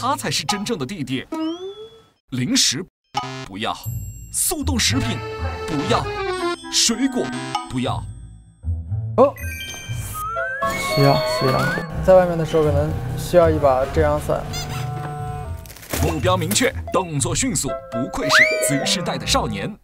他才是真正的弟弟。零食不要，速冻食品不要，水果不要。哦，需要，在外面的时候可能需要一把遮阳伞。目标明确，动作迅速，不愧是Z世代的少年。